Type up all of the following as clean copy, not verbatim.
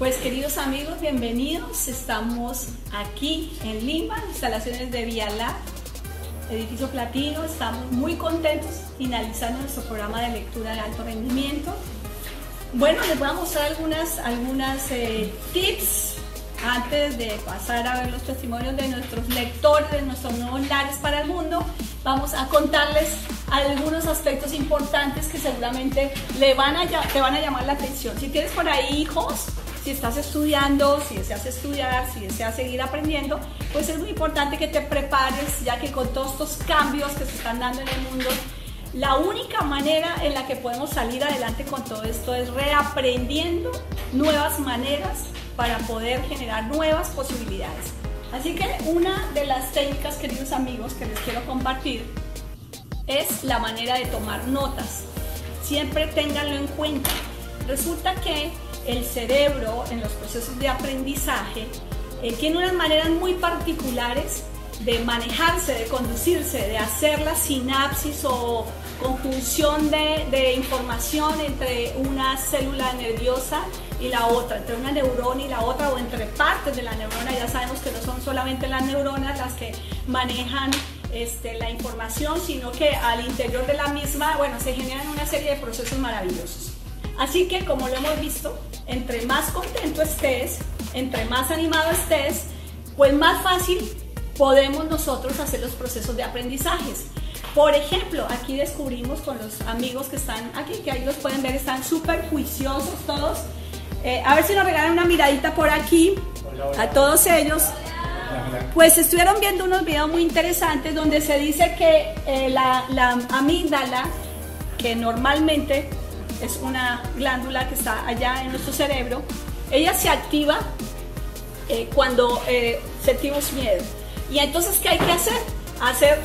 Pues queridos amigos, bienvenidos. Estamos aquí en Lima, instalaciones de Vialab, edificio platino. Estamos muy contentos finalizando nuestro programa de lectura de alto rendimiento. Bueno, les voy a mostrar algunas tips antes de pasar a ver los testimonios de nuestros lectores, de nuestros nuevos lares para el mundo. Vamos a contarles algunos aspectos importantes que seguramente te van a llamar la atención. Si tienes por ahí hijos, si estás estudiando, si deseas estudiar, si deseas seguir aprendiendo, pues es muy importante que te prepares, ya que con todos estos cambios que se están dando en el mundo, la única manera en la que podemos salir adelante con todo esto es reaprendiendo nuevas maneras para poder generar nuevas posibilidades. Así que una de las técnicas, queridos amigos, que les quiero compartir es la manera de tomar notas. Siempre ténganlo en cuenta. Resulta que el cerebro en los procesos de aprendizaje tiene unas maneras muy particulares de manejarse, de conducirse, de hacer la sinapsis o conjunción de información entre una célula nerviosa y la otra, entre una neurona y la otra, o entre partes de la neurona. Ya sabemos que no son solamente las neuronas las que manejan la información, sino que al interior de la misma, bueno, se generan una serie de procesos maravillosos. Así que, como lo hemos visto, entre más contento estés, entre más animado estés, pues más fácil podemos nosotros hacer los procesos de aprendizajes. Por ejemplo, aquí descubrimos con los amigos que están aquí, que ahí los pueden ver, están súper juiciosos todos. A ver si nos regalan una miradita por aquí. Hola, hola. A todos ellos. Hola. Pues estuvieron viendo unos videos muy interesantes donde se dice que la amígdala, que normalmente es una glándula que está allá en nuestro cerebro, ella se activa cuando sentimos miedo. Y entonces, ¿qué hay que hacer? Hacer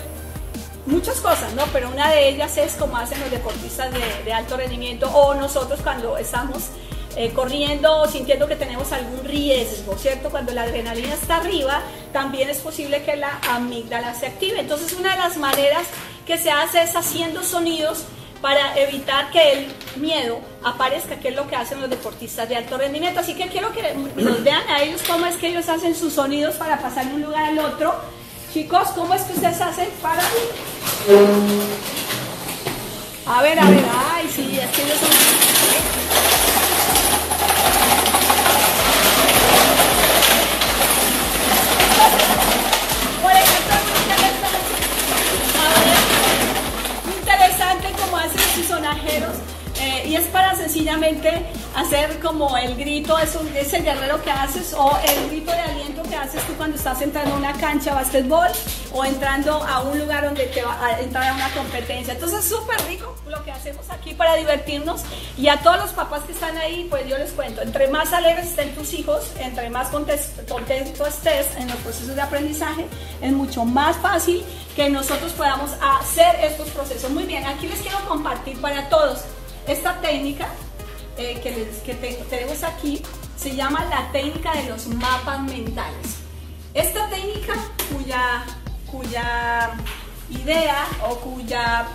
muchas cosas, ¿no? Pero una de ellas es como hacen los deportistas de alto rendimiento, o nosotros cuando estamos corriendo o sintiendo que tenemos algún riesgo, ¿cierto? Cuando la adrenalina está arriba, también es posible que la amígdala se active. Entonces, una de las maneras que se hace es haciendo sonidos para evitar que el miedo aparezca, que es lo que hacen los deportistas de alto rendimiento. Así que quiero que nos vean a ellos cómo es que ellos hacen sus sonidos para pasar de un lugar al otro. Chicos, ¿cómo es que ustedes hacen para...? A ver, ay, sí, es que ellos son... Por ejemplo, muy interesante cómo hacen sus sonajeros. Y es para sencillamente hacer como el grito, ese guerrero que haces, o el grito de aliento que haces tú cuando estás entrando a una cancha de básquetbol o entrando a un lugar donde te va a entrar a una competencia. Entonces es súper rico lo que hacemos aquí para divertirnos. Y a todos los papás que están ahí, pues yo les cuento, entre más alegres estén tus hijos, entre más contento estés en los procesos de aprendizaje, es mucho más fácil que nosotros podamos hacer estos procesos. Muy bien, aquí les quiero compartir para todos. Esta técnica que tenemos aquí se llama la técnica de los mapas mentales. Esta técnica cuya idea o cuya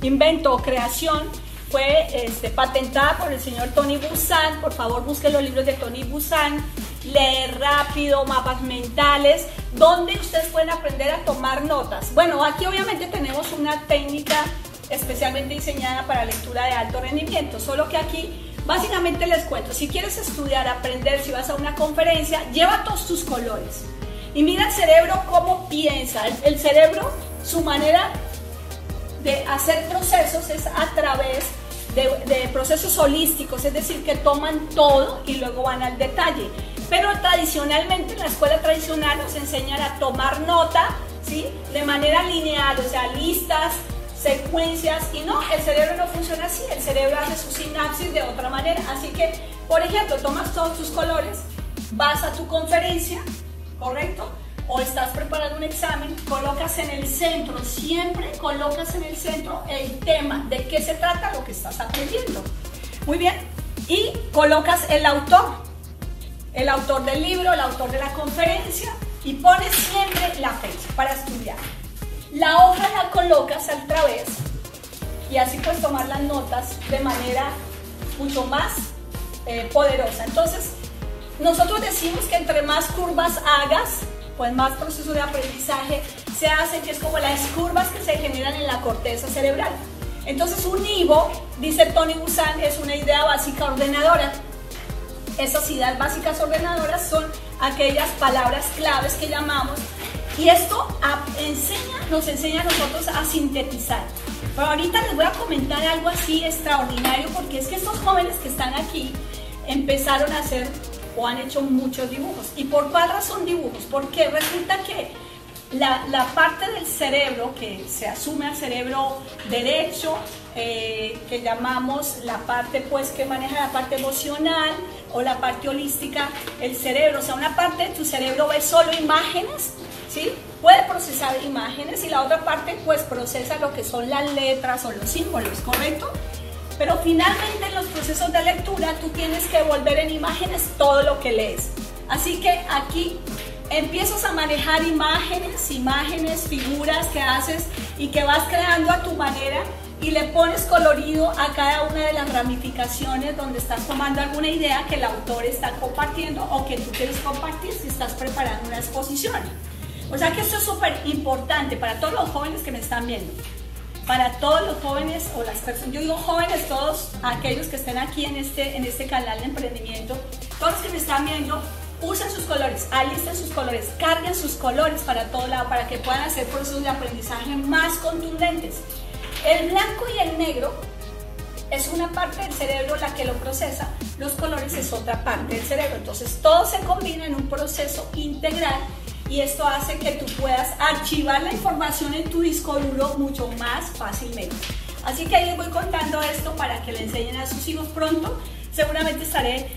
invento o creación fue patentada por el señor Tony Buzan. Por favor, busquen los libros de Tony Buzan, Leer rápido, mapas mentales, donde ustedes pueden aprender a tomar notas. Bueno, aquí obviamente tenemos una técnica especialmente diseñada para lectura de alto rendimiento, solo que aquí básicamente les cuento, si quieres estudiar, aprender, si vas a una conferencia, lleva todos tus colores y mira el cerebro cómo piensa. El cerebro, su manera de hacer procesos es a través de procesos holísticos, es decir, que toman todo y luego van al detalle. Pero tradicionalmente en la escuela tradicional nos enseñan a tomar nota, ¿sí?, de manera lineal, o sea, listas, secuencias, y no, el cerebro no funciona así. El cerebro hace su sinapsis de otra manera. Así que, por ejemplo, tomas todos tus colores, vas a tu conferencia, ¿correcto? O estás preparando un examen, colocas en el centro, siempre colocas en el centro el tema, de qué se trata lo que estás aprendiendo. Muy bien, y colocas el autor del libro, el autor de la conferencia, y pones siempre la fecha para estudiar. La hoja la colocas al través y así puedes tomar las notas de manera mucho más poderosa. Entonces, Nosotros decimos que entre más curvas hagas, pues más proceso de aprendizaje se hace, que es como las curvas que se generan en la corteza cerebral. Entonces un IBO, dice Tony Buzan, es una idea básica ordenadora. Esas ideas básicas ordenadoras son aquellas palabras claves que llamamos, y esto nos enseña a nosotros a sintetizar. Pero ahorita les voy a comentar algo así extraordinario, porque es que estos jóvenes que están aquí empezaron a hacer o han hecho muchos dibujos. ¿Y por cuál razón dibujos? Porque resulta que la parte del cerebro que se asume al cerebro derecho, que llamamos la parte pues que maneja la parte emocional o la parte holística, el cerebro, o sea, una parte de tu cerebro ve solo imágenes, ¿sí? Puede procesar imágenes, y la otra parte pues procesa lo que son las letras o los símbolos, ¿correcto? Pero finalmente en los procesos de lectura tú tienes que volver en imágenes todo lo que lees. Así que aquí empiezas a manejar imágenes, figuras que haces y que vas creando a tu manera, y le pones colorido a cada una de las ramificaciones donde estás tomando alguna idea que el autor está compartiendo o que tú quieres compartir si estás preparando una exposición. O sea que esto es súper importante para todos los jóvenes que me están viendo. Para todos los jóvenes o las personas, yo digo jóvenes, todos aquellos que estén aquí en este canal de emprendimiento, todos los que me están viendo, usen sus colores, alisten sus colores, carguen sus colores para todo lado, para que puedan hacer procesos de aprendizaje más contundentes. El blanco y el negro es una parte del cerebro la que lo procesa, los colores es otra parte del cerebro, entonces todo se combina en un proceso integral. Y esto hace que tú puedas archivar la información en tu disco duro mucho más fácilmente. Así que ahí les voy contando esto para que le enseñen a sus hijos pronto. Seguramente estaré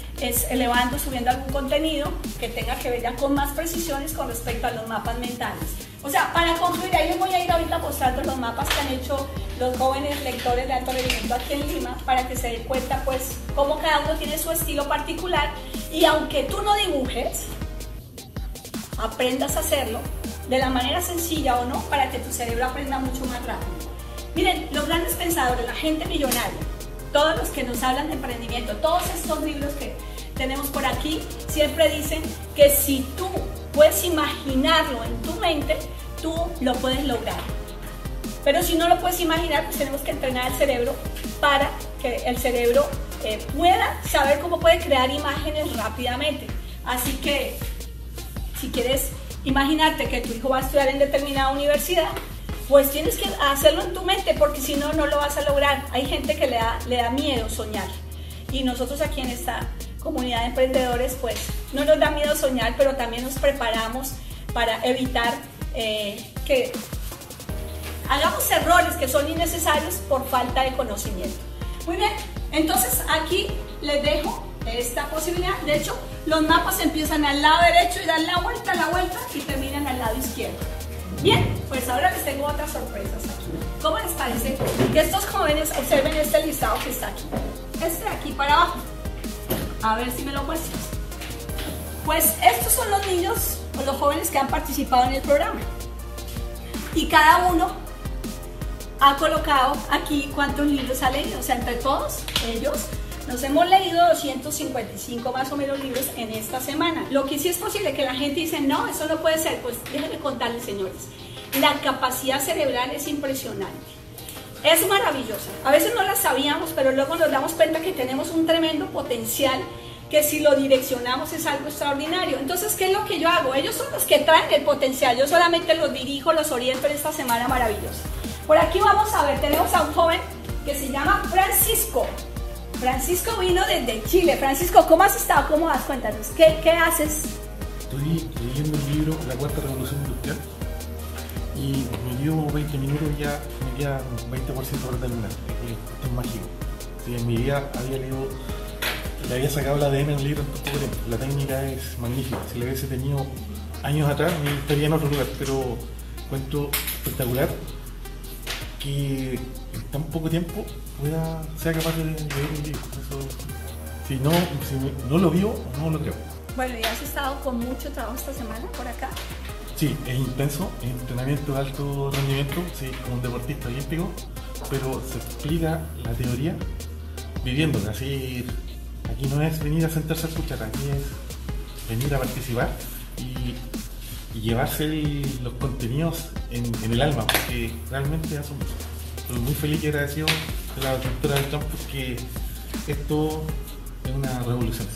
subiendo algún contenido que tenga que ver ya con más precisiones con respecto a los mapas mentales. O sea, para concluir, ahí les voy a ir ahorita mostrando los mapas que han hecho los jóvenes lectores de Alto Rendimiento aquí en Lima, para que se den cuenta pues cómo cada uno tiene su estilo particular, y aunque tú no dibujes, aprendas a hacerlo de la manera sencilla o no, para que tu cerebro aprenda mucho más rápido. Miren, los grandes pensadores, la gente millonaria, todos los que nos hablan de emprendimiento, todos estos libros que tenemos por aquí, siempre dicen que si tú puedes imaginarlo en tu mente, tú lo puedes lograr. Pero si no lo puedes imaginar, pues tenemos que entrenar el cerebro para que el cerebro pueda saber cómo puede crear imágenes rápidamente. Así que si quieres imaginarte que tu hijo va a estudiar en determinada universidad, pues tienes que hacerlo en tu mente, porque si no, no lo vas a lograr. Hay gente que le da miedo soñar, y nosotros aquí en esta comunidad de emprendedores, pues no nos da miedo soñar, pero también nos preparamos para evitar que hagamos errores que son innecesarios por falta de conocimiento. Muy bien, entonces aquí les dejo esta posibilidad. De hecho, los mapas empiezan al lado derecho y dan la vuelta y terminan al lado izquierdo. Bien, pues ahora les tengo otras sorpresas aquí. ¿Cómo les parece que estos jóvenes observen este listado que está aquí? Este de aquí para abajo. A ver si me lo muestras. Pues estos son los niños o los jóvenes que han participado en el programa. Y cada uno ha colocado aquí cuántos libros ha leído. O sea, entre todos ellos nos hemos leído 255 más o menos libros en esta semana. Lo que sí es posible que la gente dice, no, eso no puede ser. Pues déjenme contarles, señores, la capacidad cerebral es impresionante. Es maravillosa. A veces no la sabíamos, pero luego nos damos cuenta que tenemos un tremendo potencial, que si lo direccionamos es algo extraordinario. Entonces, ¿qué es lo que yo hago? Ellos son los que traen el potencial. Yo solamente los dirijo, los oriento en esta semana maravillosa. Por aquí vamos a ver, tenemos a un joven que se llama Francisco. Francisco vino desde Chile. Francisco, ¿cómo has estado? ¿Cómo vas? Cuéntanos, ¿qué haces? Estoy leyendo el libro La Cuarta Revolución Industrial y me llevo 20 minutos, ya me queda un 20% para terminar. Esto es mágico. Sí, en mi vida había leído, le había sacado el ADN al libro en poco tiempo. La técnica es magnífica. Si la hubiese tenido años atrás, me estaría en otro lugar, pero cuento espectacular que en tan poco tiempo sea capaz de leer un libro. Eso, si no lo vio, no lo creo. Bueno, ¿y has estado con mucho trabajo esta semana por acá? Sí, es intenso, entrenamiento de alto rendimiento, sí, como un deportista olímpico, pero se explica la teoría viviéndola. Así, aquí no es venir a sentarse a escuchar, aquí es venir a participar y llevarse los contenidos en el alma, porque realmente estoy muy feliz y agradecido de la doctora del campo, porque esto es una revolución.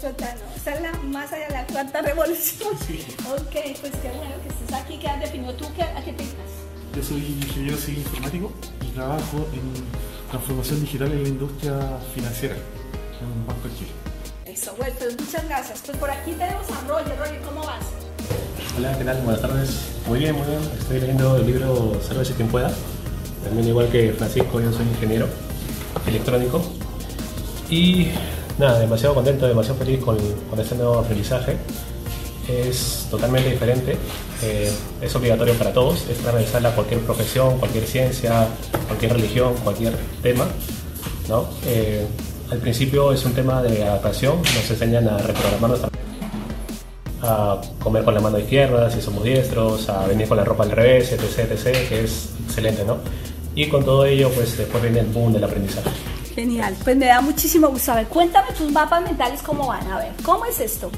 Total, o sea, más allá de la cuarta revolución. Sí. Ok, pues qué bueno que estés aquí. ¿Qué has definido tú? ¿A qué te dedicas? Yo soy ingeniero civil informático y trabajo en transformación digital en la industria financiera en Banco de Chile. Eso, bueno, pues muchas gracias. Pues por aquí tenemos a Roger. Roger, ¿cómo vas? Hola, ¿qué tal? Buenas tardes. Muy bien, muy bien. Estoy leyendo el libro Sálvese quien pueda. También igual que Francisco, yo soy ingeniero electrónico. Y nada, demasiado contento, demasiado feliz con este nuevo aprendizaje. Es totalmente diferente, es obligatorio para todos, es transversal a cualquier profesión, cualquier ciencia, cualquier religión, cualquier tema, ¿no? Al principio es un tema de adaptación, nos enseñan a reprogramarnos, a comer con la mano izquierda si somos diestros, a venir con la ropa al revés, etc, etc, que es excelente, ¿no? Y con todo ello, pues después viene el boom del aprendizaje. Genial, pues me da muchísimo gusto. A ver, cuéntame tus mapas mentales cómo van, a ver, ¿cómo es esto?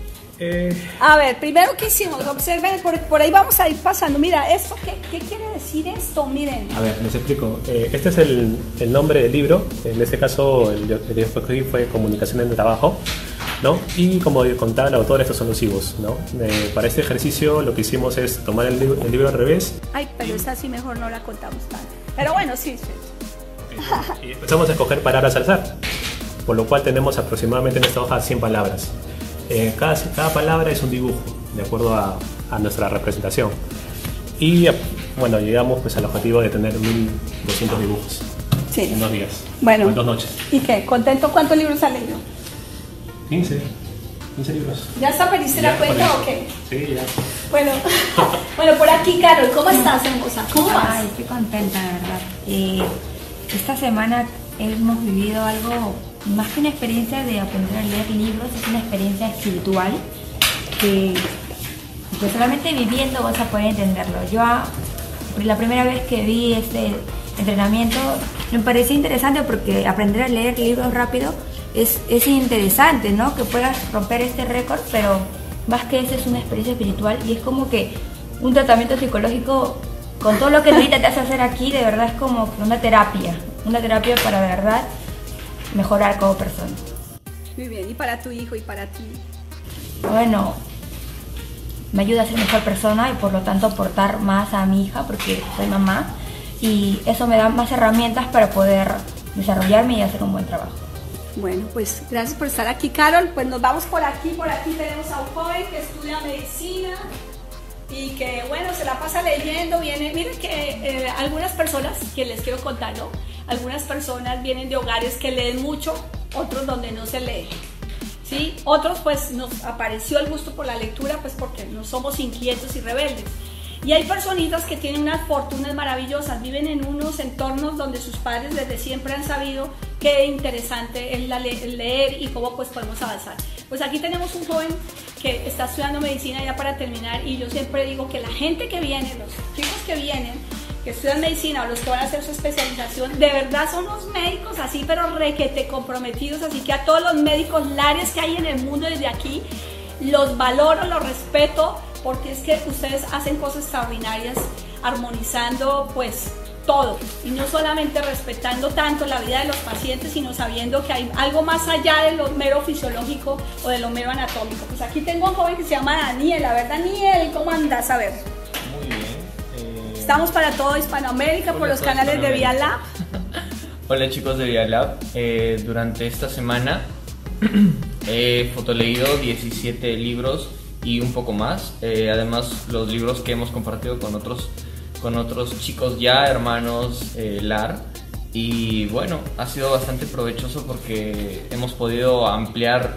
A ver, primero que hicimos, observen, por ahí vamos a ir pasando. Mira, esto, ¿qué quiere decir esto? Miren. A ver, les explico. Este es el nombre del libro. En este caso, el que escribí fue Comunicaciones de Trabajo, ¿no? Y como contaba el autor, estos son los IVOs, ¿no? Para este ejercicio lo que hicimos es tomar el libro al revés. Ay, pero esa sí mejor no la contamos tanto. Pero bueno, sí. Y empezamos a escoger palabras al azar, por lo cual tenemos aproximadamente en esta hoja 100 palabras. Cada palabra es un dibujo, de acuerdo a nuestra representación. Y bueno, llegamos pues al objetivo de tener 1.200 dibujos, sí, en 2 días, bueno, en 2 noches. ¿Y qué? ¿Contento? ¿Cuántos libros ha leído? 15 libros. ¿Ya está feliz de la cuenta o qué? Sí, ya. Bueno, bueno, por aquí, Carol, ¿cómo estás, hermosa? ¿Cómo vas? Ay, estoy contenta, de verdad. Esta semana hemos vivido algo... Más que una experiencia de aprender a leer libros, es una experiencia espiritual que solamente viviendo vas a poder entenderlo. Yo, la primera vez que vi este entrenamiento, me pareció interesante porque aprender a leer libros rápido es interesante, ¿no? Que puedas romper este récord, pero más que eso es una experiencia espiritual y es como que un tratamiento psicológico con todo lo que ahorita te hace hacer aquí, de verdad es como una terapia para de verdad mejorar como persona. Muy bien, ¿y para tu hijo y para ti? Bueno, me ayuda a ser mejor persona y por lo tanto aportar más a mi hija porque soy mamá y eso me da más herramientas para poder desarrollarme y hacer un buen trabajo. Bueno, pues gracias por estar aquí, Carol. Pues nos vamos por aquí tenemos a un joven que estudia medicina y que bueno, se la pasa leyendo, viene, miren que algunas personas que les quiero contar, ¿no? Algunas personas vienen de hogares que leen mucho, otros donde no se lee, ¿sí? Otros pues nos apareció el gusto por la lectura pues porque no somos inquietos y rebeldes. Y hay personitas que tienen unas fortunas maravillosas, viven en unos entornos donde sus padres desde siempre han sabido qué interesante es leer y cómo pues podemos avanzar. Pues aquí tenemos un joven que está estudiando medicina ya para terminar y yo siempre digo que la gente que viene, los chicos que vienen, que estudian medicina o los que van a hacer su especialización, de verdad son los médicos así pero requete comprometidos, así que a todos los médicos lares que hay en el mundo desde aquí, los valoro, los respeto, porque es que ustedes hacen cosas extraordinarias armonizando pues todo y no solamente respetando tanto la vida de los pacientes sino sabiendo que hay algo más allá de lo mero fisiológico o de lo mero anatómico. Pues aquí tengo a un joven que se llama Daniel. A ver, Daniel, ¿cómo andas? A ver. Muy bien. Estamos para todo Hispanoamérica por los canales de Vialab. Hola chicos de Vialab. Durante esta semana he fotoleído 17 libros y un poco más, además los libros que hemos compartido con otros chicos ya, hermanos LAR, y bueno, ha sido bastante provechoso porque hemos podido ampliar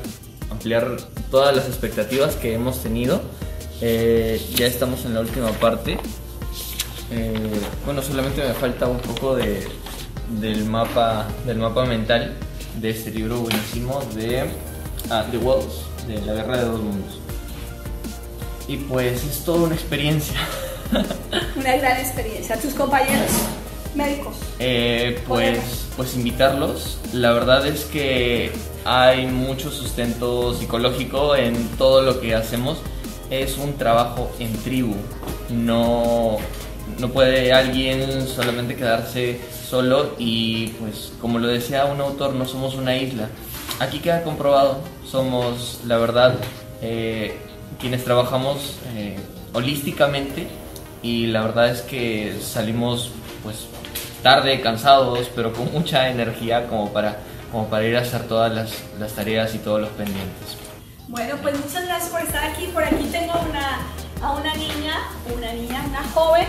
todas las expectativas que hemos tenido. Ya estamos en la última parte. Bueno, solamente me falta un poco del mapa mental de este libro buenísimo de The Walls, de la guerra de dos mundos. Y pues es toda una experiencia. Una gran experiencia. ¿Tus compañeros médicos? Pues pues invitarlos. La verdad es que hay mucho sustento psicológico en todo lo que hacemos. Es un trabajo en tribu. No puede alguien solamente quedarse solo y, pues, como lo decía un autor, no somos una isla. Aquí queda comprobado. Somos, la verdad, quienes trabajamos holísticamente, y la verdad es que salimos, pues, tarde, cansados, pero con mucha energía como para ir a hacer todas las tareas y todos los pendientes. Bueno, pues muchas gracias por estar aquí. Por aquí tengo una joven,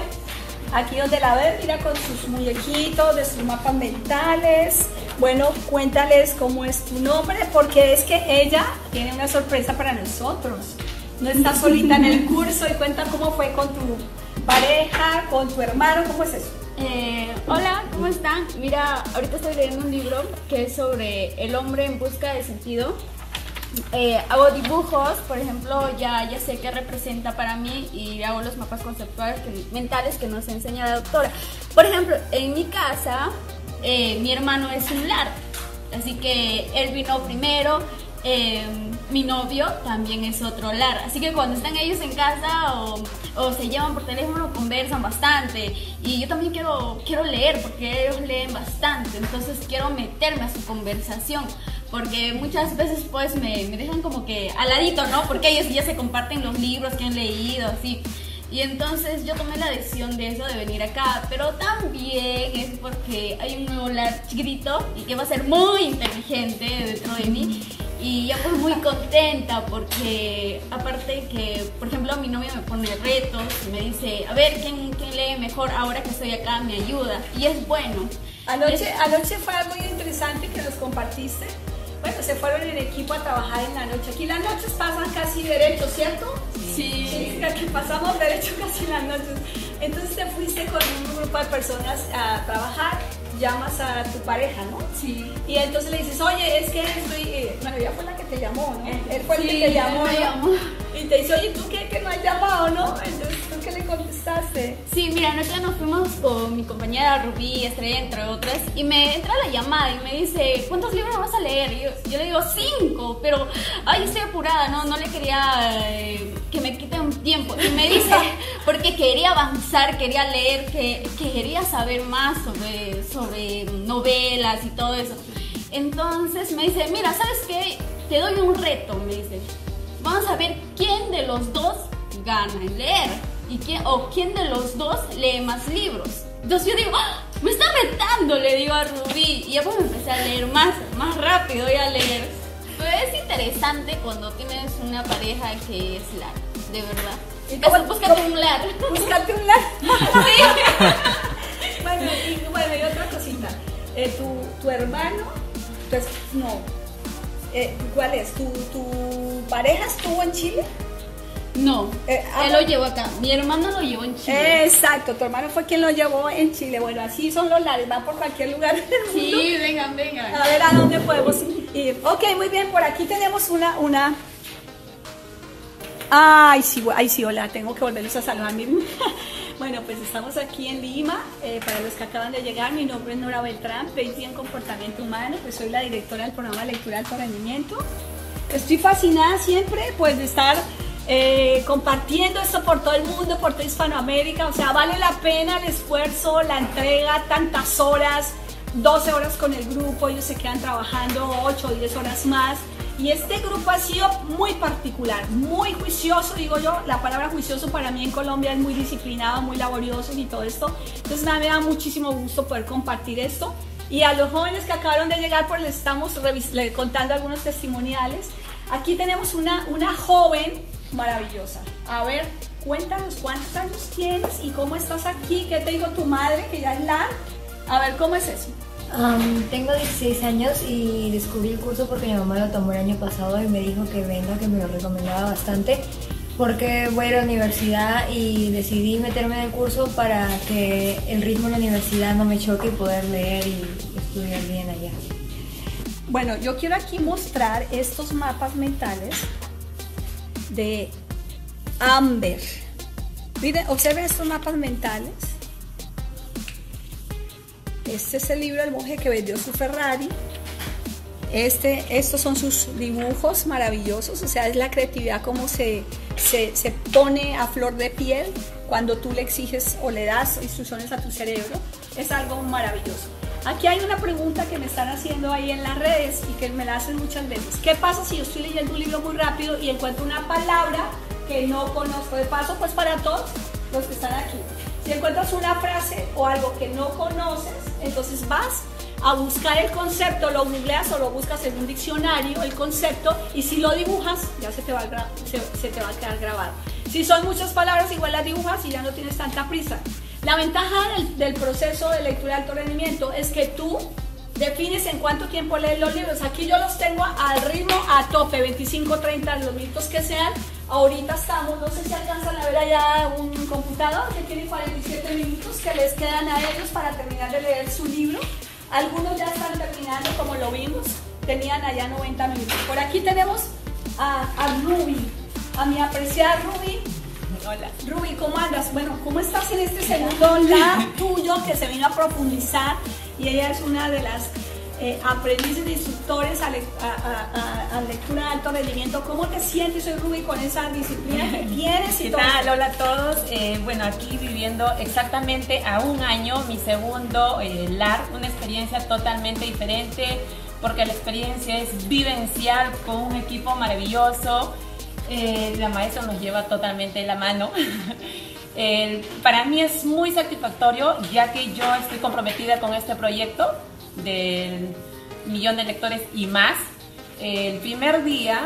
aquí donde la ven, mira, con sus muñequitos, de sus mapas mentales. Bueno, cuéntales cómo es tu nombre, porque es que ella tiene una sorpresa para nosotros. No está solita en el curso, y cuenta cómo fue con tu pareja, con tu hermano, ¿cómo es eso? Hola, ¿cómo están? Mira, ahorita estoy leyendo un libro que es sobre El hombre en busca de sentido. Hago dibujos, por ejemplo, ya sé qué representa para mí, y hago los mapas conceptuales mentales que nos enseña la doctora. Por ejemplo, en mi casa, mi hermano es un lar, así que él vino primero. Mi novio también es otro lar, así que cuando están ellos en casa o se llaman por teléfono, conversan bastante, y yo también quiero leer, porque ellos leen bastante, entonces quiero meterme a su conversación, porque muchas veces, pues, me dejan como que al ladito, ¿no? Porque ellos ya se comparten los libros que han leído, así. Y entonces yo tomé la decisión de eso, de venir acá, pero también es porque hay un nuevo lar chiquito y que va a ser muy inteligente dentro de mí. Y yo, pues, muy contenta, porque aparte que, por ejemplo, mi novia me pone retos y me dice, a ver, ¿quién lee mejor ahora que estoy acá? Me ayuda, y es bueno. Anoche fue algo muy interesante que nos compartiste. Bueno, se fueron en equipo a trabajar en la noche. Aquí las noches pasan casi derecho, ¿cierto? Sí. Sí, aquí pasamos derecho casi las noches. Entonces te fuiste con un grupo de personas a trabajar. Llamas a tu pareja, ¿no? Sí. Y entonces le dices, oye, es que estoy... Bueno, ella fue la que te llamó, ¿no? Él fue el que te llamó, ¿no? Y te dice, oye, ¿tú qué? Que no has llamado, ¿no? Entonces, ¿tú qué le contestaste? Sí, mira, nosotros nos fuimos con mi compañera Rubí, Estrella, entre otras, y me entra la llamada y me dice, ¿cuántos libros vas a leer? Y yo le digo, 5, pero, ay, estoy apurada, no le quería que me quite un tiempo. Y me dice, porque quería avanzar, quería leer, que quería saber más sobre novelas y todo eso. Entonces me dice, mira, ¿sabes qué? Te doy un reto, me dice. Vamos a ver quién de los dos gana en leer, o quién de los dos lee más libros. Entonces yo digo, ¡ah! Me está retando, le digo a Rubí, y ya, pues, empecé a leer más rápido y a leer. Pero es interesante cuando tienes una pareja que es lar, de verdad. Entonces, búscate un lar. Búscate un lar. Sí. Bueno, y otra cosita. ¿Tu hermano? Pues, no. ¿Cuál es? ¿Tu pareja estuvo en Chile? No, él lo llevó acá. Mi hermano lo llevó en Chile. Exacto, tu hermano fue quien lo llevó en Chile. Bueno, así son los lares, van por cualquier lugar del mundo. Sí, vengan. A ver a dónde podemos ir. Ok, muy bien, por aquí tenemos una... Ay, sí, hola, tengo que volverlos a saludar. Bueno, pues estamos aquí en Lima. Para los que acaban de llegar, mi nombre es Nora Beltrán, PhD en comportamiento humano, pues soy la directora del programa de lectura de alto rendimiento. Estoy fascinada siempre, pues, de estar compartiendo esto por todo el mundo, por toda Hispanoamérica. O sea, vale la pena el esfuerzo, la entrega, tantas horas, 12 horas con el grupo, ellos se quedan trabajando 8 o 10 horas más. Y este grupo ha sido muy particular, muy juicioso, digo yo. La palabra juicioso para mí en Colombia es muy disciplinado, muy laborioso y todo esto. Entonces me da muchísimo gusto poder compartir esto. Y a los jóvenes que acabaron de llegar, pues les estamos contando algunos testimoniales. Aquí tenemos una joven maravillosa. A ver, cuéntanos cuántos años tienes y cómo estás aquí. ¿Qué te dijo tu madre, que ya es lar? A ver, ¿cómo es eso? Tengo 16 años y descubrí el curso porque mi mamá lo tomó el año pasado y me dijo que venga, que me lo recomendaba bastante, porque voy a la universidad y decidí meterme en el curso para que el ritmo de la universidad no me choque y poder leer y estudiar bien allá. Bueno, yo quiero aquí mostrar estos mapas mentales de Amber. Miren, observen estos mapas mentales. Este es el libro del monje que vendió su Ferrari. Estos son sus dibujos maravillosos, o sea, es la creatividad como se pone a flor de piel cuando tú le exiges o le das instrucciones a tu cerebro. Es algo maravilloso. Aquí hay una pregunta que me están haciendo ahí en las redes y que me la hacen muchas veces. ¿Qué pasa si yo estoy leyendo un libro muy rápido y encuentro una palabra que no conozco? De paso, pues para todos los que están aquí. Si encuentras una frase o algo que no conoces, entonces vas a buscar el concepto, lo googleas o lo buscas en un diccionario, el concepto, y si lo dibujas, ya se te va a quedar grabado. Si son muchas palabras, igual las dibujas y ya no tienes tanta prisa. La ventaja del proceso de lectura de alto rendimiento es que tú defines en cuánto tiempo lees los libros. Aquí yo los tengo al ritmo a tope, 25, 30, los minutos que sean. Ahorita estamos, no sé si alcanzan a ver allá un computador que tiene 47 minutos que les quedan a ellos para terminar de leer su libro. Algunos ya están terminando, como lo vimos, tenían allá 90 minutos. Por aquí tenemos a Rubí, a mi apreciada Rubí. Hola. Rubí, ¿cómo andas? Bueno, ¿cómo estás en este segundo lab tuyo que se vino a profundizar? Y ella es una de las aprendices de instructores a lectura de alto rendimiento. ¿Cómo te sientes hoy, Rubí, con esa disciplina que tienes? ¿Qué tal? Hola a todos. Bueno, aquí viviendo exactamente a un año mi segundo LAR, una experiencia totalmente diferente porque la experiencia es vivencial con un equipo maravilloso. La maestra nos lleva totalmente la mano. Para mí es muy satisfactorio, ya que yo estoy comprometida con este proyecto del 1.000.000 de lectores y más. El primer día,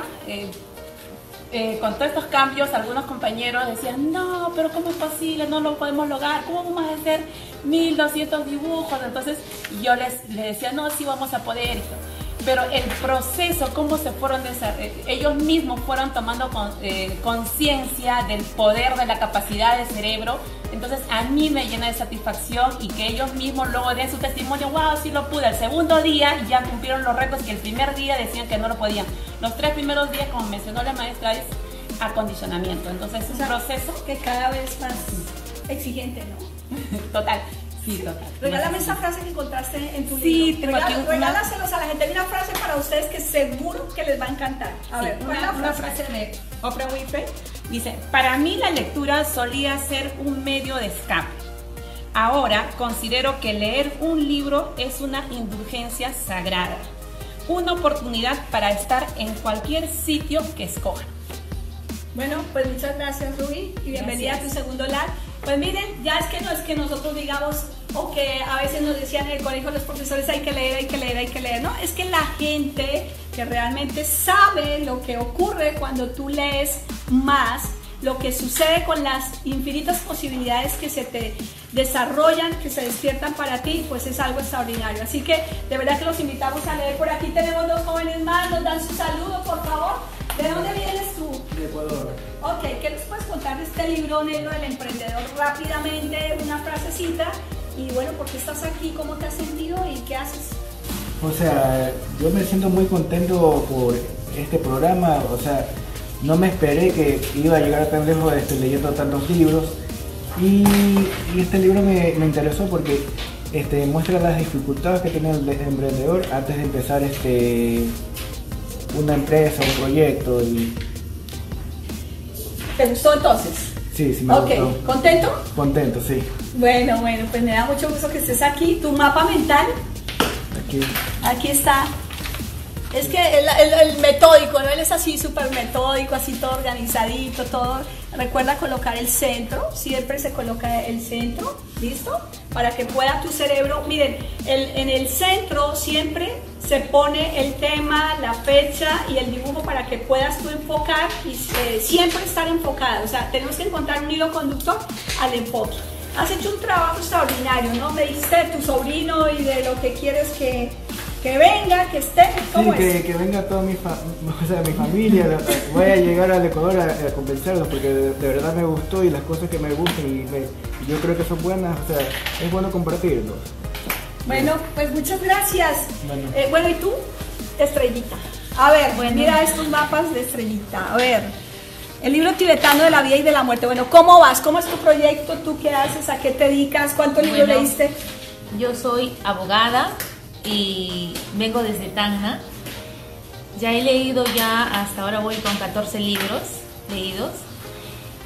con todos estos cambios, algunos compañeros decían: no, pero ¿cómo es posible? No lo podemos lograr. ¿Cómo vamos a hacer 1.200 dibujos? Entonces yo les decía: no, sí vamos a poder. Pero el proceso, cómo se fueron desarrollando, ellos mismos fueron tomando conciencia del poder, de la capacidad del cerebro. Entonces a mí me llena de satisfacción y que ellos mismos luego den su testimonio: wow, sí lo pude. El segundo día ya cumplieron los retos que el primer día decían que no lo podían. Los 3 primeros días, como mencionó la maestra, es acondicionamiento. Entonces es un proceso que cada vez más exigente, ¿no? Total. Sí, regálame esa frase que encontraste en tu libro. Regálaselos a la gente. Hay una frase para ustedes que seguro que les va a encantar. A ver, una frase de Oprah Winfrey. Dice: para mí la lectura solía ser un medio de escape. Ahora considero que leer un libro es una indulgencia sagrada. Una oportunidad para estar en cualquier sitio que escojan. Bueno, pues muchas gracias, Rubí, y bienvenida a tu segundo LAR. Pues miren, ya es que nosotros digamos, o que a veces nos decían en el colegio los profesores: hay que leer, hay que leer, hay que leer, ¿no? Es que la gente que realmente sabe lo que ocurre cuando tú lees más, lo que sucede con las infinitas posibilidades que se te desarrollan, que se despiertan para ti, pues es algo extraordinario. Así que de verdad que los invitamos a leer. Por aquí tenemos 2 jóvenes más, nos dan su saludo, por favor. ¿De dónde vienes tú? De Ecuador. Ok, ¿qué les puedes contar de este libro negro del emprendedor? Rápidamente, una frasecita. Y bueno, ¿por qué estás aquí? ¿Cómo te has sentido y qué haces? O sea, yo me siento muy contento por este programa. O sea, no me esperé que iba a llegar tan lejos leyendo tantos libros. Y este libro me interesó porque muestra las dificultades que tiene el emprendedor antes de empezar una empresa, un proyecto. ¿Te gustó entonces? Sí, sí me gustó. ¿Contento? Contento, sí. Bueno, pues me da mucho gusto que estés aquí. ¿Tu mapa mental? Aquí está. Es que el metódico, ¿no? Él es así súper metódico, así todo organizadito, todo. Recuerda colocar el centro, siempre se coloca el centro, ¿listo? Para que pueda tu cerebro, miren, en el centro siempre se pone el tema, la fecha y el dibujo para que puedas tú enfocar y siempre estar enfocado. O sea, tenemos que encontrar un hilo conductor al enfoque. Has hecho un trabajo extraordinario, ¿no? Me dijiste de tu sobrino y de lo que quieres que venga, que esté, ¿cómo es? Sí, que venga toda mi familia. Voy a llegar al Ecuador a convencerlos porque de verdad me gustó y las cosas que me gustan y yo creo que son buenas, o sea, es bueno compartirlos. Bueno, pues muchas gracias. Bueno, ¿y tú? Estrellita. A ver, bueno, mira estos mapas de Estrellita. A ver, el libro tibetano de la vida y de la muerte. Bueno, ¿cómo vas? ¿Cómo es tu proyecto? ¿Tú qué haces? ¿A qué te dedicas? ¿Cuántos libros leíste? Yo soy abogada y vengo desde Tanja. Ya he leído, hasta ahora voy con 14 libros leídos.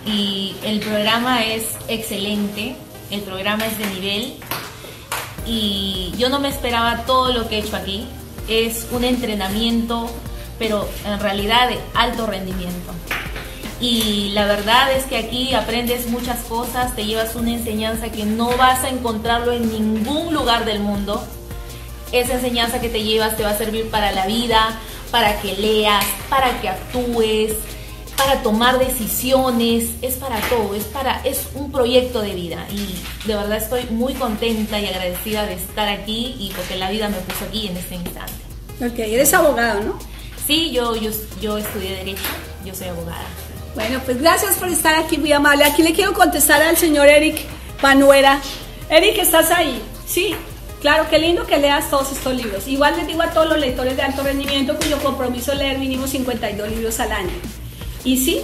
Y el programa es excelente, el programa es de nivel. Y yo no me esperaba todo lo que he hecho aquí. Es un entrenamiento, pero en realidad de alto rendimiento. Y la verdad es que aquí aprendes muchas cosas, te llevas una enseñanza que no vas a encontrarlo en ningún lugar del mundo. Esa enseñanza que te llevas te va a servir para la vida, para que leas, para que actúes, para tomar decisiones, es para todo, es un proyecto de vida. Y de verdad estoy muy contenta y agradecida de estar aquí y porque la vida me puso aquí en este instante. Ok, eres abogado, ¿no? Sí, yo estudié Derecho, yo soy abogada. Bueno, pues gracias por estar aquí, muy amable. Aquí le quiero contestar al señor Eric Panuera. Eric, ¿estás ahí? Sí, claro, qué lindo que leas todos estos libros. Igual les digo a todos los lectores de alto rendimiento cuyo compromiso es leer mínimo 52 libros al año. Y sí,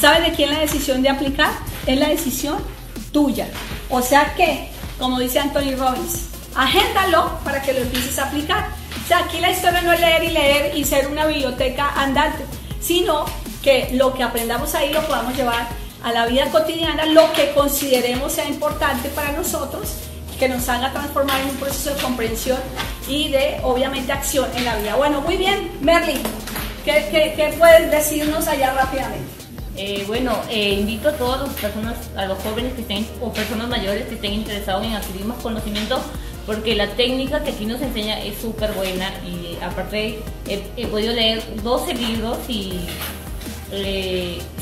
¿sabes de quién la decisión de aplicar? Es la decisión tuya. O sea que, como dice Anthony Robbins, agéndalo para que lo empieces a aplicar. O sea, aquí la historia no es leer y ser una biblioteca andante, sino que lo que aprendamos ahí lo podamos llevar a la vida cotidiana, lo que consideremos sea importante para nosotros, que nos haga transformar en un proceso de comprensión y de, obviamente, acción en la vida. Bueno, muy bien, Merly, ¿qué puedes decirnos allá rápidamente? Invito a todas las personas, a los jóvenes que estén, o personas mayores que estén interesados en adquirir más conocimientos, porque la técnica que aquí nos enseña es súper buena y aparte he podido leer 12 libros y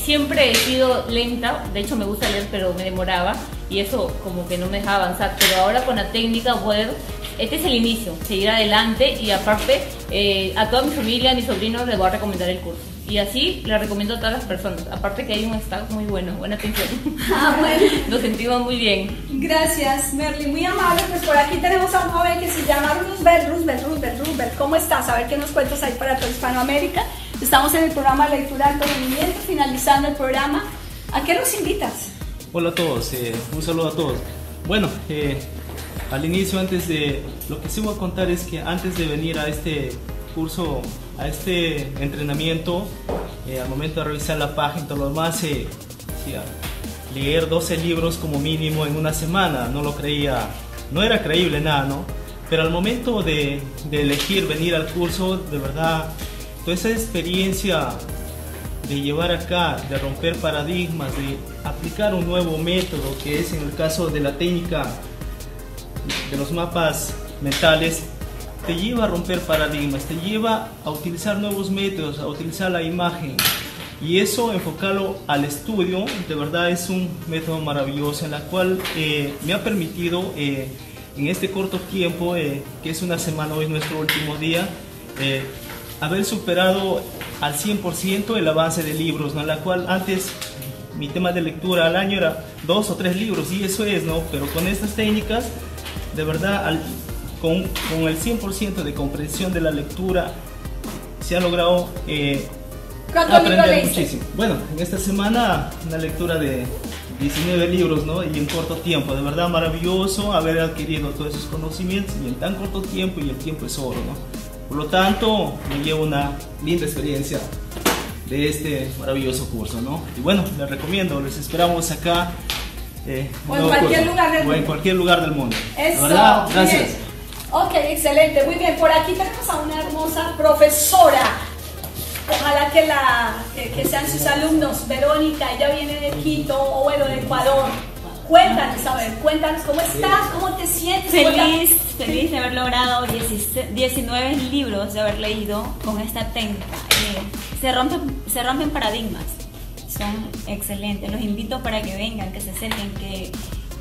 siempre he sido lenta, de hecho me gusta leer pero me demoraba y eso como que no me dejaba avanzar, pero ahora con la técnica poder, este es el inicio, seguir adelante y aparte a toda mi familia, a mis sobrinos les voy a recomendar el curso y así le recomiendo a todas las personas, aparte que hay un staff muy bueno, buena atención. Ah, bueno. Lo sentimos muy bien. Gracias, Merly, muy amable. Pues por aquí tenemos a un joven que se llama Roosevelt. ¿Cómo estás? A ver qué nos cuentas ahí para toda Hispanoamérica. Estamos en el programa Lectura Alto Rendimiento, finalizando el programa. ¿A qué nos invitas? Hola a todos, un saludo a todos. Bueno, al inicio, antes de... Lo que sí voy a contar es que antes de venir a este curso, a este entrenamiento, al momento de revisar la página, todo lo demás, leer 12 libros como mínimo en una semana, no lo creía, no era creíble nada, ¿no? Pero al momento de elegir venir al curso, de verdad... Toda esa experiencia de llevar acá, de romper paradigmas, de aplicar un nuevo método que es en el caso de la técnica de los mapas mentales, te lleva a romper paradigmas, te lleva a utilizar nuevos métodos, a utilizar la imagen y eso enfocarlo al estudio, de verdad es un método maravilloso en la cual me ha permitido en este corto tiempo, que es una semana, hoy es nuestro último día, haber superado al 100% el avance de libros, ¿no? La cual antes mi tema de lectura al año era 2 o 3 libros y eso es, ¿no? Pero con estas técnicas, de verdad, con el 100% de comprensión de la lectura se ha logrado aprender muchísimo. Bueno, en esta semana una lectura de 19 libros, ¿no? Y en corto tiempo, de verdad maravilloso haber adquirido todos esos conocimientos y en tan corto tiempo y el tiempo es oro, ¿no? Por lo tanto, me llevo una linda experiencia de este maravilloso curso, ¿no? Y bueno, les recomiendo, les esperamos acá. O en cualquier lugar del mundo. Eso. ¿Verdad? Gracias. Bien. Ok, excelente. Muy bien, por aquí tenemos a una hermosa profesora. Ojalá que sean sus alumnos. Verónica, ella viene de Quito, o bueno, de Ecuador. Cuéntanos, a ver, cuéntanos cómo estás, cómo te sientes. Feliz de haber logrado 19 libros de haber leído con esta técnica. Se rompen paradigmas, son excelentes. Los invito para que vengan, que se acerquen,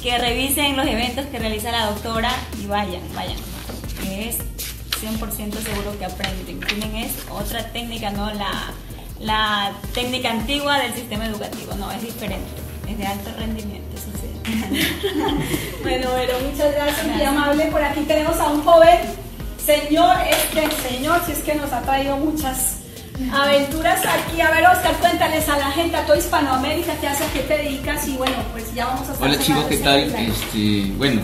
que revisen los eventos que realiza la doctora y vayan. Es 100% seguro que aprenden. Tienen otra técnica, no la técnica antigua del sistema educativo, no, es diferente, es de alto rendimiento. Bueno, muchas gracias, muy amable. Por aquí tenemos a un joven señor, si es que nos ha traído muchas aventuras aquí. A ver, Oscar, cuéntales a la gente, a toda Hispanoamérica, qué haces, qué te dedicas y bueno, pues ya vamos a estar. Hola chicos, ¿qué tal? Bueno,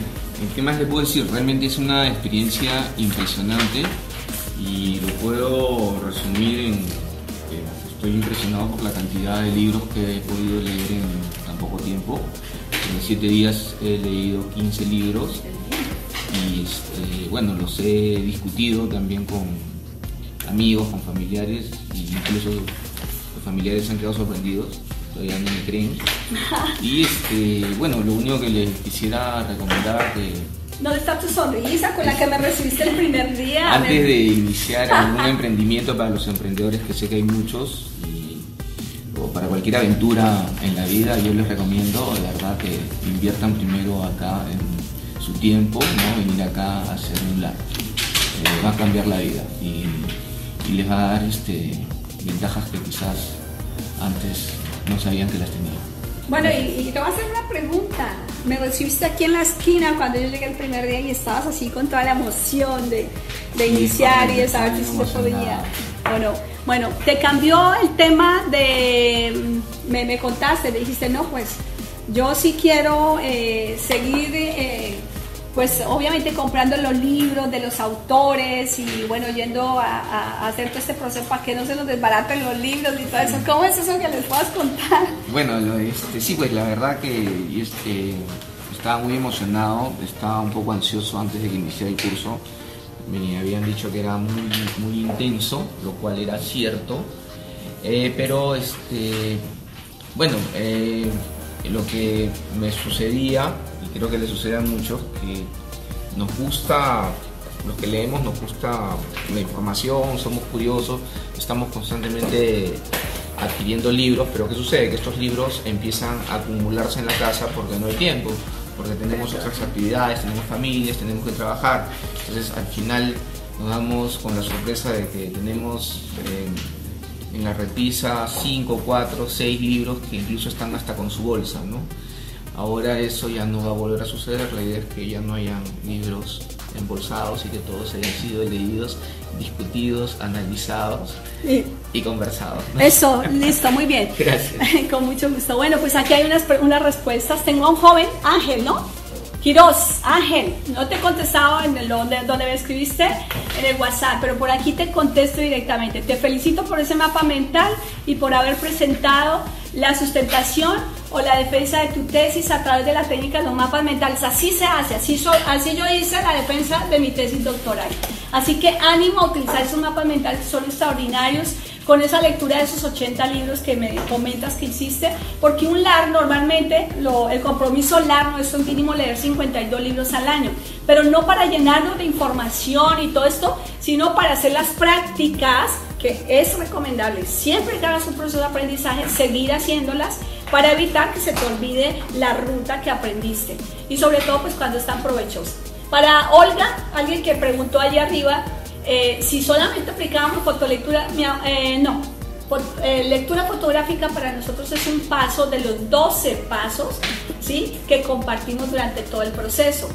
¿Qué más le puedo decir? Realmente es una experiencia impresionante y lo puedo resumir en que estoy impresionado por la cantidad de libros que he podido leer en tan poco tiempo. En 7 días he leído 15 libros y bueno, los he discutido también con amigos, con familiares, e incluso los familiares se han quedado sorprendidos. Todavía no me creen. Y bueno, lo único que les quisiera recomendar que... ¿Dónde está tu sonrisa con la que me recibiste el primer día? Antes de iniciar algún emprendimiento para los emprendedores, que sé que hay muchos, o para cualquier aventura en la vida, yo les recomiendo, la verdad, que inviertan primero acá en su tiempo, ¿no? Venir acá a hacer un lab. Va a cambiar la vida y les va a dar ventajas que quizás antes no sabían que las tenía. Bueno, y te voy a hacer una pregunta. Me recibiste aquí en la esquina cuando yo llegué el primer día y estabas así con toda la emoción de iniciar y de saber que se podía o no. Bueno, te cambió el tema de... Me contaste, me dijiste, no, pues yo sí quiero seguir, pues obviamente comprando los libros de los autores y bueno, yendo a hacer todo este proceso para que no se nos desbaraten los libros y todo eso. ¿Cómo es eso que les puedas contar? Bueno, sí, pues la verdad que estaba muy emocionado, estaba un poco ansioso antes de que iniciara el curso. Me habían dicho que era muy, muy intenso, lo cual era cierto, pero bueno, lo que me sucedía, creo que le sucede a muchos, que nos gusta, los que leemos nos gusta la información, somos curiosos, estamos constantemente adquiriendo libros, pero ¿qué sucede? Que estos libros empiezan a acumularse en la casa porque no hay tiempo, porque tenemos otras actividades, tenemos familias, tenemos que trabajar. Entonces al final nos damos con la sorpresa de que tenemos en la repisa 5, 4, 6 libros que incluso están hasta con su bolsa, ¿no? Ahora eso ya no va a volver a suceder. La idea es que ya no hayan libros embolsados y que todos hayan sido leídos, discutidos, analizados y conversados, ¿no? Eso, listo, muy bien. Gracias. Con mucho gusto. Bueno, pues aquí hay unas respuestas. Tengo a un joven, Ángel, ¿no? Quirós, Ángel, no te he contestado en donde me escribiste, en el WhatsApp, pero por aquí te contesto directamente. Te felicito por ese mapa mental y por haber presentado la sustentación o la defensa de tu tesis a través de la técnica de los mapas mentales. Así se hace, así yo hice la defensa de mi tesis doctoral. Así que ánimo a utilizar esos mapas mentales, que son extraordinarios, con esa lectura de esos 80 libros que me comentas que hiciste, porque un LAR normalmente, el compromiso LAR no es un mínimo leer 52 libros al año, pero no para llenarnos de información y todo esto, sino para hacer las prácticas, que es recomendable siempre que hagas un proceso de aprendizaje, seguir haciéndolas para evitar que se te olvide la ruta que aprendiste y sobre todo pues cuando están provechosas. Para Olga, alguien que preguntó allá arriba, si solamente aplicábamos fotolectura, no, lectura fotográfica para nosotros es un paso de los 12 pasos, ¿sí?, que compartimos durante todo el proceso.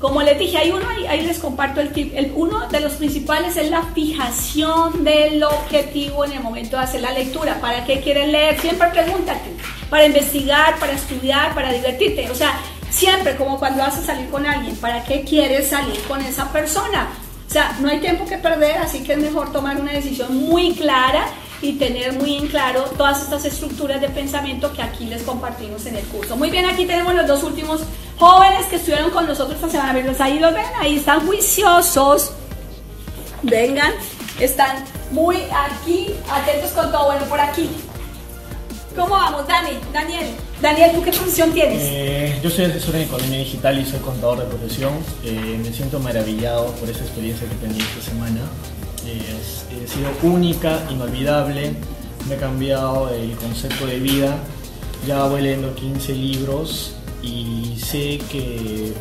Como les dije, hay uno, ahí les comparto el tip, uno de los principales es la fijación del objetivo en el momento de hacer la lectura. ¿Para qué quieres leer? Siempre pregúntate, para investigar, para estudiar, para divertirte, o sea, siempre, como cuando vas a salir con alguien, ¿para qué quieres salir con esa persona? O sea, no hay tiempo que perder, así que es mejor tomar una decisión muy clara y tener muy en claro todas estas estructuras de pensamiento que aquí les compartimos en el curso. Muy bien, aquí tenemos los dos últimos jóvenes que estuvieron con nosotros esta semana. Ahí los ven, ahí están juiciosos. Vengan, están muy aquí, atentos con todo. Bueno, por aquí. ¿Cómo vamos, Dani? Daniel. Daniel, ¿tú qué profesión tienes? Yo soy asesor en economía digital y soy contador de profesión. Me siento maravillado por esta experiencia que he tenido esta semana. Ha sido única, inolvidable. Me ha cambiado el concepto de vida. Ya voy leyendo 15 libros y sé que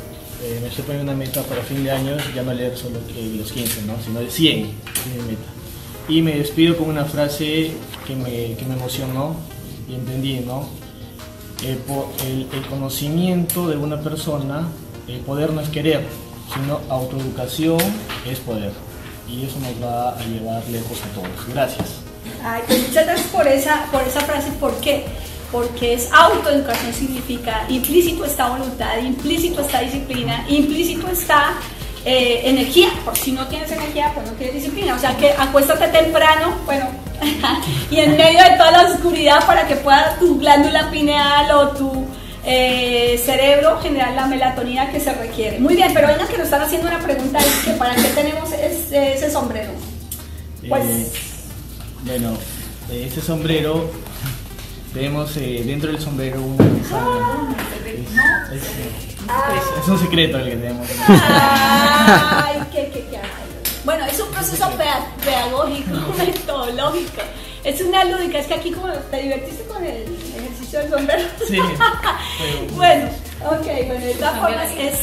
me estoy poniendo una meta para fin de año, ya no leer solo los 15, ¿no?, sino de 100 es mi meta. Y me despido con una frase que me emocionó y entendí, ¿no? El conocimiento de una persona, el poder no es querer, sino autoeducación es poder. Y eso nos va a llevar lejos a todos. Gracias. Ay, pues muchas gracias por esa frase. ¿Por qué? porque es autoeducación, significa implícito está voluntad, implícito está disciplina, implícito está energía, porque si no tienes energía, pues no tienes disciplina, o sea que acuéstate temprano, bueno, y en medio de toda la oscuridad para que pueda tu glándula pineal o tu cerebro generar la melatonina que se requiere. Muy bien, pero venga que nos están haciendo una pregunta, es que ¿para qué tenemos ese sombrero? Pues... bueno, este sombrero, tenemos dentro del sombrero un es un secreto el que tenemos. Ay, qué bueno, es un proceso pedagógico, metodológico. Es una lúdica, es que aquí como te divertiste con el ejercicio del sombrero. Sí. Bueno, ok, bueno, de todas formas es...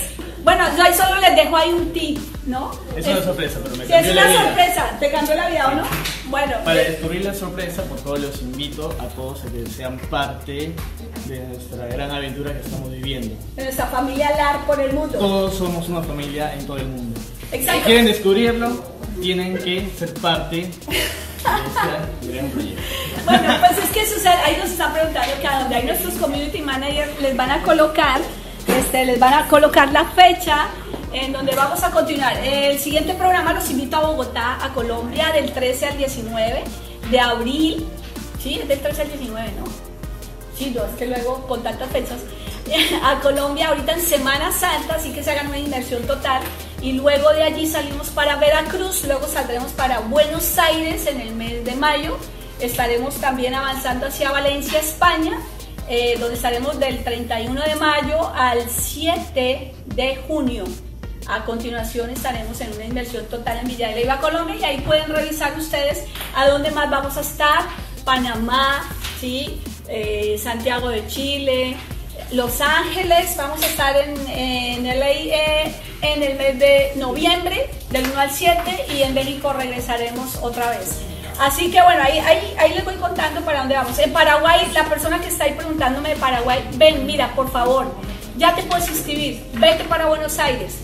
Bueno, yo ahí solo les dejo ahí un tip, ¿no? Es una sorpresa, pero me cambió la vida. Es una sorpresa, ¿te cambió la vida o no? Bueno. Para descubrir la sorpresa, por favor, los invito a todos a que sean parte de nuestra gran aventura que estamos viviendo. De nuestra familia LAR por el mundo. Todos somos una familia en todo el mundo. Exacto. Si quieren descubrirlo, tienen que ser parte... Bueno, pues es que Susana, ahí nos están preguntando que a donde hay nuestros community managers les van a colocar, la fecha en donde vamos a continuar. El siguiente programa los invito a Bogotá, a Colombia, del 13 al 19 de abril. Sí, es del 13 al 19, ¿no? Sí, no, es que luego con tantas fechas. A Colombia ahorita en Semana Santa, así que se hagan una inmersión total. Y luego de allí salimos para Veracruz, luego saldremos para Buenos Aires en el mes de mayo. Estaremos también avanzando hacia Valencia, España, donde estaremos del 31 de mayo al 7 de junio. A continuación estaremos en una inversión total en Villa de Leyva, Colombia, y ahí pueden revisar ustedes a dónde más vamos a estar. Panamá, ¿sí? Santiago de Chile, Los Ángeles, vamos a estar en LA en el mes de noviembre, del 1 al 7, y en México regresaremos otra vez. Así que bueno, ahí les voy contando para dónde vamos. En Paraguay, la persona que está ahí preguntándome de Paraguay, ven, mira, por favor, ya te puedes inscribir, vete para Buenos Aires.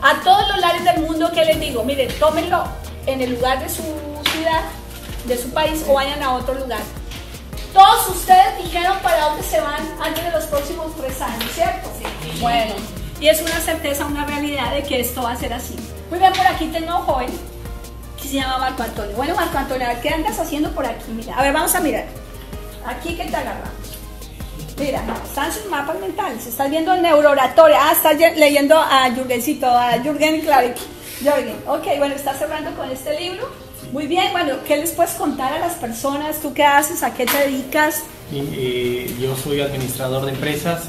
A todos los lares del mundo, ¿qué les digo? Miren, tómenlo en el lugar de su ciudad, de su país, o vayan a otro lugar. Todos ustedes dijeron para dónde se van antes de los próximos 3 años, ¿cierto? Sí. Bueno, y es una certeza, una realidad de que esto va a ser así. Muy bien, por aquí tengo un joven que se llama Marco Antonio. Bueno, Marco Antonio, a ver, ¿qué andas haciendo por aquí? Mira, a ver, vamos a mirar. Aquí que te agarramos. Mira, están sus mapas mentales. Estás viendo neurooratoria. Ah, estás leyendo a Jürgencito, a Jürgen Klavik. Jürgen, ok, bueno, estás cerrando con este libro. Muy bien, bueno, ¿qué les puedes contar a las personas? ¿Tú qué haces? ¿A qué te dedicas? Yo soy administrador de empresas,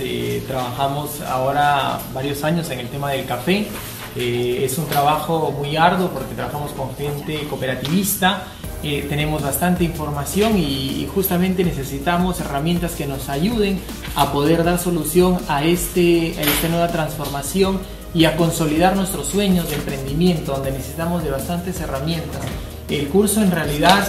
trabajamos ahora varios años en el tema del café. Es un trabajo muy arduo porque trabajamos con gente cooperativista, tenemos bastante información y justamente necesitamos herramientas que nos ayuden a poder dar solución a esta nueva transformación y a consolidar nuestros sueños de emprendimiento, donde necesitamos de bastantes herramientas. El curso en realidad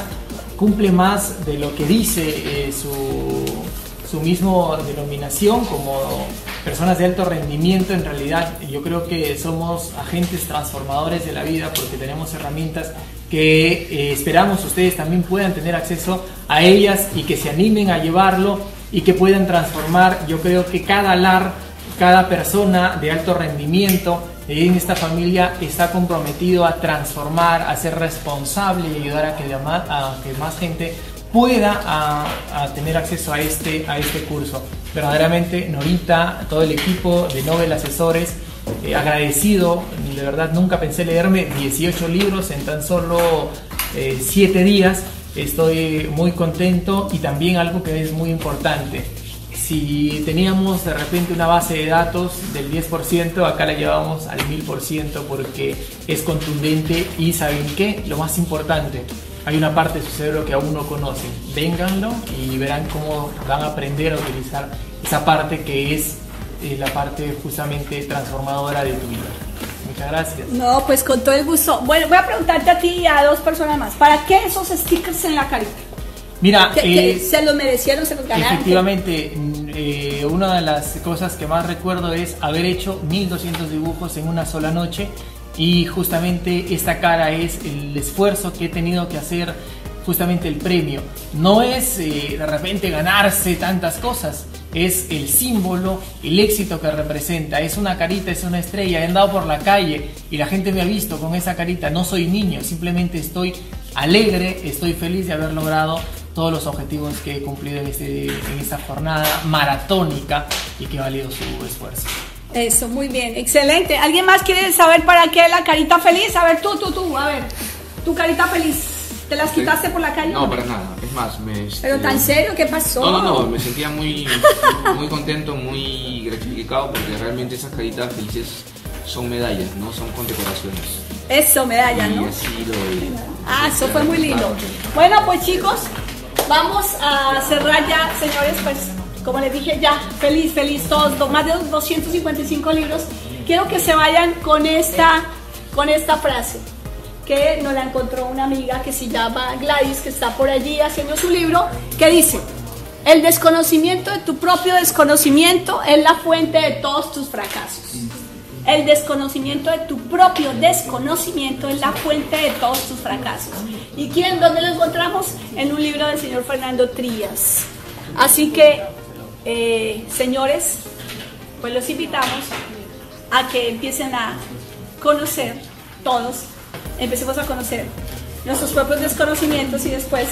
cumple más de lo que dice su mismo denominación como personas de alto rendimiento. En realidad yo creo que somos agentes transformadores de la vida porque tenemos herramientas que esperamos ustedes también puedan tener acceso a ellas y que se animen a llevarlo y que puedan transformar. Yo creo que cada persona de alto rendimiento en esta familia está comprometido a transformar, a ser responsable y ayudar a que más gente pueda tener acceso a este curso. Verdaderamente, Norita, todo el equipo de Nobel Asesores, agradecido. De verdad, nunca pensé leerme 18 libros en tan solo 7 días. Estoy muy contento y también algo que es muy importante. Si teníamos de repente una base de datos del 10%, acá la llevamos al 1000% porque es contundente y ¿saben qué? Lo más importante, hay una parte de su cerebro que aún no conocen. Vénganlo y verán cómo van a aprender a utilizar esa parte que es la parte justamente transformadora de tu vida. Muchas gracias. No, pues con todo el gusto. Bueno, voy a preguntarte a ti y a 2 personas más. ¿Para qué esos stickers en la carita? Mira, que se lo merecieron, se lo ganaron. Efectivamente, una de las cosas que más recuerdo es haber hecho 1200 dibujos en una sola noche y justamente esta cara es el esfuerzo que he tenido que hacer justamente el premio. No es de repente ganarse tantas cosas, es el símbolo, el éxito que representa, es una carita, es una estrella. He andado por la calle y la gente me ha visto con esa carita, no soy niño, simplemente estoy alegre, estoy feliz de haber logrado todos los objetivos que he cumplido en esta jornada maratónica y que ha valido su esfuerzo. Eso, muy bien, excelente. ¿Alguien más quiere saber para qué la carita feliz? A ver, a ver, tu carita feliz, ¿te las quitaste por la calle? No, para nada, es más, ¿Pero tan serio? ¿Qué pasó? No, me sentía muy, muy contento, muy gratificado, porque realmente esas caritas felices son medallas, ¿no? Son condecoraciones. Eso, medallas, ¿no? Así lo eso fue muy lindo. Bueno, pues chicos, vamos a cerrar ya, señores, pues. Como les dije, ya, feliz todos, más de 255 libros. Quiero que se vayan con esta frase que nos la encontró una amiga que se llama Gladys, que está por allí haciendo su libro, que dice: el desconocimiento de tu propio desconocimiento es la fuente de todos tus fracasos. El desconocimiento de tu propio desconocimiento es la fuente de todos tus fracasos. ¿Y quién? ¿Dónde lo encontramos? En un libro del señor Fernando Trías. Así que... señores, pues los invitamos a que empiecen a conocer todos, empecemos a conocer nuestros propios desconocimientos y después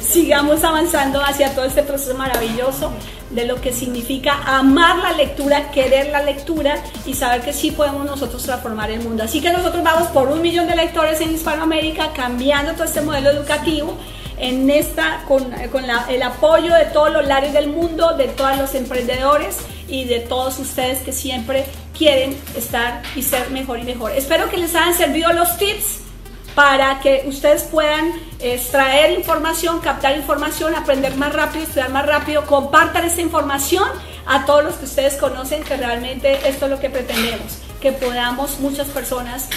sigamos avanzando hacia todo este proceso maravilloso de lo que significa amar la lectura, querer la lectura y saber que sí podemos nosotros transformar el mundo. Así que nosotros vamos por 1 millón de lectores en Hispanoamérica, cambiando todo este modelo educativo. En esta, con el apoyo de todos los lares del mundo, de todos los emprendedores y de todos ustedes que siempre quieren estar y ser mejor y mejor. Espero que les hayan servido los tips para que ustedes puedan extraer información, captar información, aprender más rápido, estudiar más rápido. Compartan esta información a todos los que ustedes conocen, que realmente esto es lo que pretendemos, que podamos muchas personas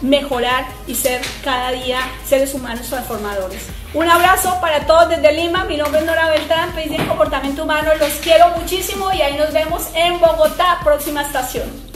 mejorar y ser cada día seres humanos transformadores. Un abrazo para todos desde Lima. Mi nombre es Nora Beltrán, PhD en Comportamiento Humano. Los quiero muchísimo y ahí nos vemos en Bogotá, próxima estación.